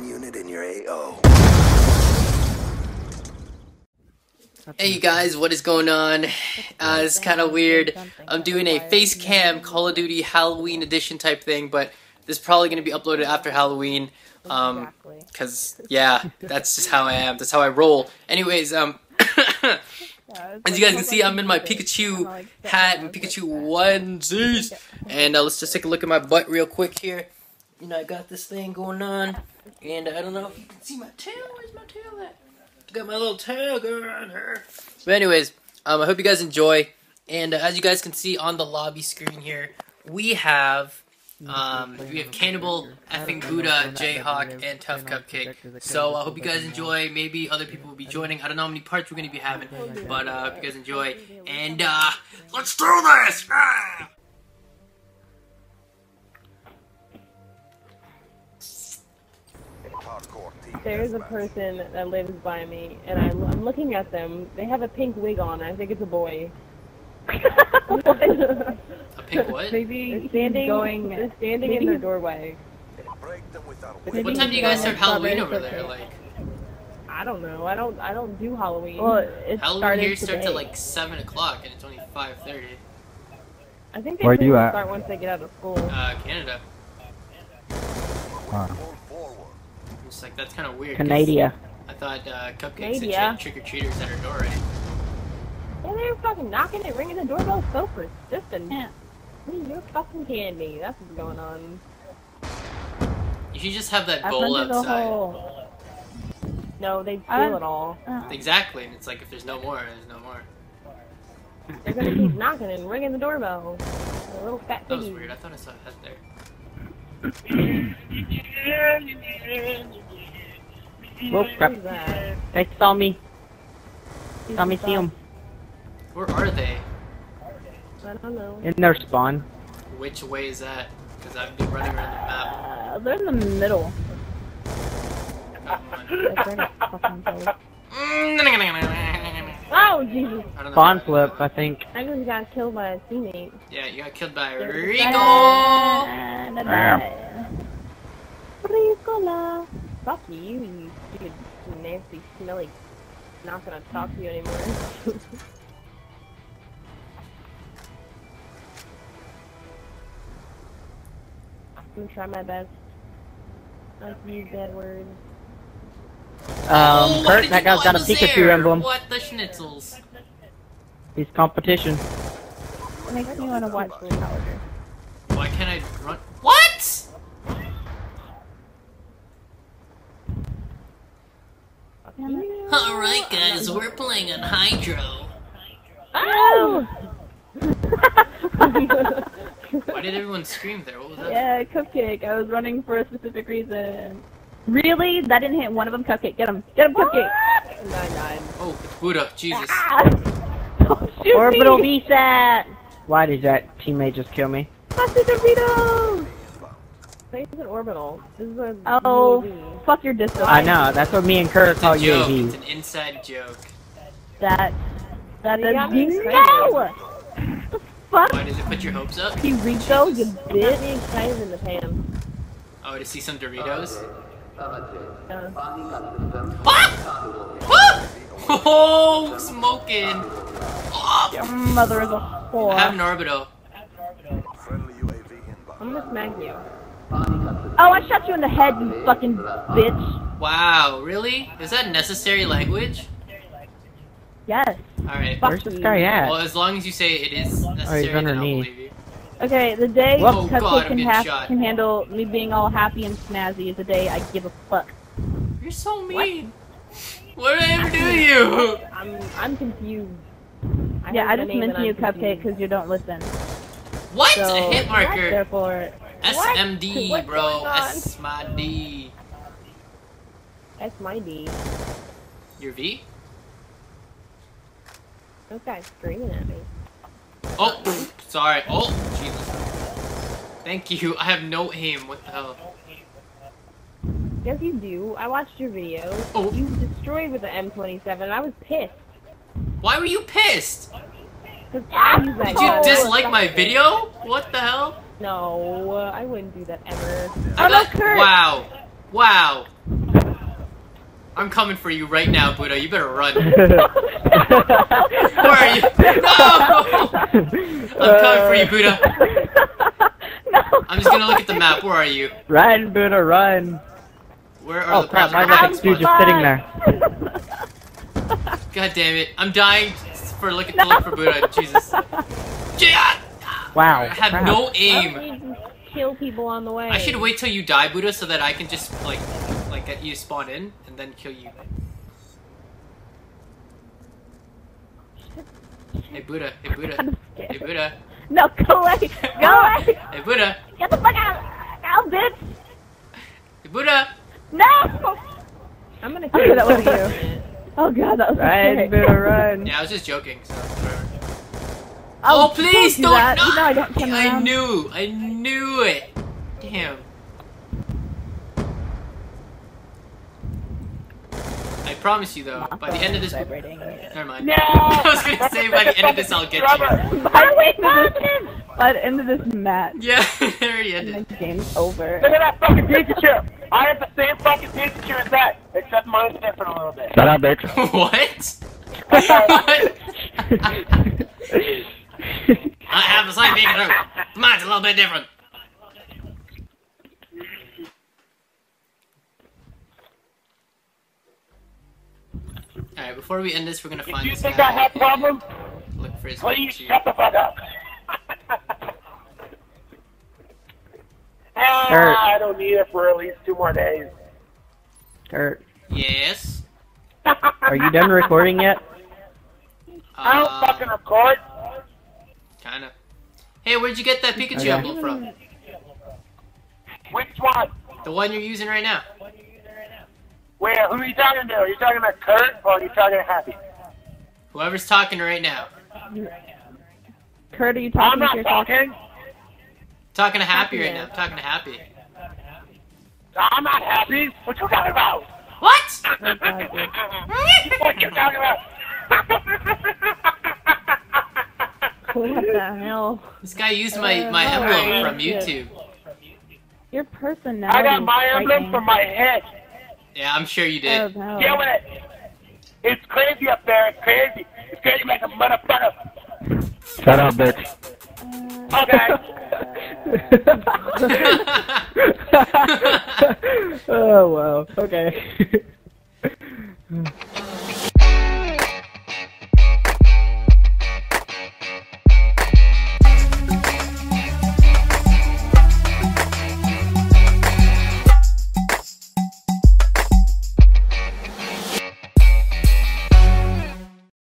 one unit in your AO. Hey you guys, what is going on? It's kind of weird. I'm doing a face cam Call of Duty Halloween edition type thing, but this is probably going to be uploaded after Halloween. Because, yeah, that's just how I am. That's how I roll. Anyways, as you guys can see, I'm in my Pikachu hat and Pikachu onesies. And let's just take a look at my butt real quick here. You know, I got this thing going on. And I don't know if you can see my tail. Where's my tail at? I got my little tail going on here. But anyways, I hope you guys enjoy. And as you guys can see on the lobby screen here, we have Cannibal, Effing Buddha, Jayhawk, and Tough Cupcake. So I hope you guys enjoy. Maybe other people will be joining. I don't know how many parts we're going to be having, but I hope you guys enjoy. And let's do this! Ah! There is a person that lives by me, and I'm looking at them. They have a pink wig on. I think it's a boy. A pink what? Maybe standing in their doorway. What time do you guys start Halloween over there? Like, I don't know. I don't do Halloween. Well, it Halloween here starts at like 7 o'clock, and it's only 5:30. I think they start once they get out of school. Canada. Huh. It's like that's kind of weird. Canada. I thought Cupcakes had trick-or-treaters at her door, right? Yeah, they were fucking knocking and ringing the doorbell so persistent. Yeah. You're fucking candy. That's what's going on. You should just have that bowl outside. No, they steal it all. Exactly, and it's like if there's no more, there's no more. They're gonna keep knocking and ringing the doorbell. The little fat piggy. That was weird. I thought I saw a head there. Oh crap! They saw me. Saw me see them. Where are they? I don't know. In their spawn. Which way is that? Because I've been running around the map. They're in the middle. Oh Jesus! Spawn flip, I think. I just got killed by a teammate. Yeah, you got killed by Rico. Ricola. Fuck you, you stupid, nasty, smelly. Not gonna talk to you anymore. I'm gonna try my best. Not use bad words. Kurt, that guy's got a Pikachu emblem. What the schnitzels? He's competition. It makes me wanna watch Blue Calendar. Why can't I run? What? Alright guys, we're playing on Hydro. Oh! Why did everyone scream there? What was that? Yeah, Cupcake. I was running for a specific reason. Really? That didn't hit one of them? Cupcake, get him. Get him, Cupcake! 9-9. Oh, it's Buddha. Jesus. Don't shoot Orbital me. Reset! Why did that teammate just kill me? Plastic Doritos! This is an orbital. This is a UAV. Fuck your distance. I know, that's what me and Kurt call UAV. It's an inside joke. That is no! What the fuck? Why did it put your hopes up? You Rico, you bitch. Excited in the pan. Oh, to see some Doritos? Ah! Ah! Oh, smoking! Oh. Your mother is a whore. I have an orbital. I'm gonna smack you. Oh, I shot you in the head, you fucking bitch. Wow, really? Is that necessary language? Yes. Alright. Where's this guy at? Well, as long as you say it is necessary, then I'll believe you. Okay, the day Cupcake can handle me being all happy and snazzy is the day I give a fuck. You're so mean. What did I ever do to you? I'm confused. Yeah, I just mentioned you, Cupcake, because you don't listen. What? So, a hit marker! Therefore... SMD, what? Bro. S my D. S my D. Your V? Those guys screaming at me. Oh, sorry. Oh, Jesus. Thank you. I have no aim. What the hell? Yes, you do. I watched your video. Oh. You destroyed with the M27, and I was pissed. Why were you pissed? Did you dislike my video? What the hell? No, I wouldn't do that ever. Oh no, Kurt! Wow. Wow. I'm coming for you right now, Buddha. You better run. Where are you? No! I'm coming for you, Buddha. No. I'm just gonna look at the map. Where are you? Run, Buddha, run. Where are the crap, I got this dude just sitting there. God damn it. I'm dying for looking to look for Buddha. Jesus. Yeah! Wow. I have no aim. I need to kill people on the way. I should wait till you die, Buddha, so that I can just, like get you spawn in and then kill you. Hey, Buddha. Hey, Buddha. Hey, Buddha. No, go away. Go away. Hey, Buddha. Get the fuck out, bitch. Hey, Buddha. No! I'm gonna kill that one of you. Oh god, that was run, Buddha, run. Yeah, I was just joking, so whatever. Oh, please don't! I knew it! Damn. I promise you though, by the end of this... Never mind. No! I was gonna say by the end of this I'll get you. By the end of this match. Yeah, there he ended. The game's over. Look at that fucking Pikachu! I have the same fucking Pikachu as that, except mine's different a little bit. Shut up, bitch. What? What? I have the same Pikachu. Mine's a little bit different. Alright, before we end this, we're gonna find this guy. Did you think I had problems? Look for his Please shut the fuck up! I don't need it for at least 2 more days. Kurt. Yes? Are you done recording yet? I don't fucking record. Kinda. Hey, where'd you get that Pikachu emblem from? Which one? The one you're using right now. Wait, who are you talking to? Are you talking about Kurt or are you talking to Happy? Whoever's talking right now. Kurt, are you talking to yourself? I'm not talking. Talking to Happy right now. I'm talking to Happy. I'm not happy. What you talking about? What? What you talking about? What the hell? This guy used my emblem from YouTube. Your personality. I got my emblem from my head. Yeah, I'm sure you did. Oh, no. Kill it! It's crazy up there. It's crazy. It's crazy like a motherfucker. Shut up, bitch. Okay. Oh wow. Okay.